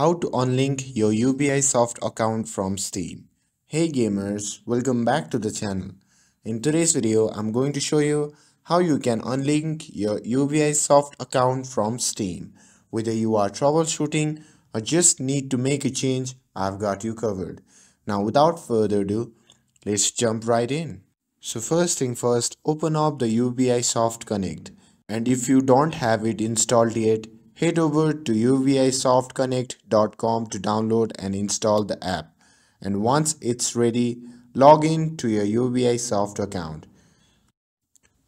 How to unlink your Ubisoft account from Steam. Hey gamers, welcome back to the channel. In today's video, I'm going to show you how you can unlink your Ubisoft account from Steam. Whether you are troubleshooting or just need to make a change, I've got you covered. Now without further ado, let's jump right in. So first thing first, open up the Ubisoft Connect. And if you don't have it installed yet, head over to ubisoftconnect.com to download and install the app. And once it's ready, log in to your Ubisoft account.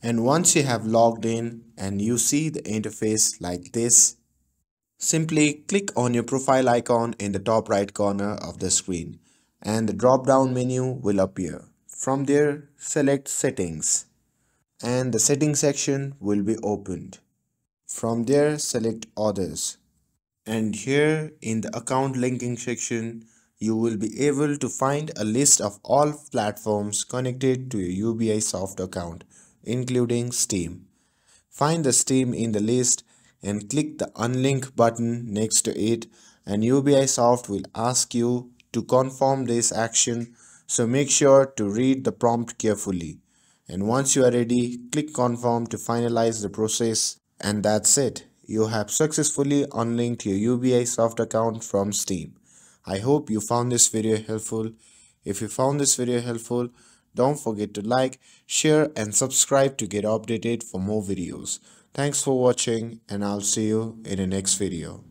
And once you have logged in and you see the interface like this, simply click on your profile icon in the top right corner of the screen and the drop down menu will appear. From there, select Settings and the Settings section will be opened. From there, select Others, and here in the account linking section you will be able to find a list of all platforms connected to your Ubisoft account, including Steam. Find the Steam in the list and click the Unlink button next to it, and Ubisoft will ask you to confirm this action, so make sure to read the prompt carefully. And once you are ready, click Confirm to finalize the process. And that's it. You have successfully unlinked your Ubisoft account from Steam. I hope you found this video helpful. If you found this video helpful, don't forget to like, share and subscribe to get updated for more videos. Thanks for watching and I'll see you in the next video.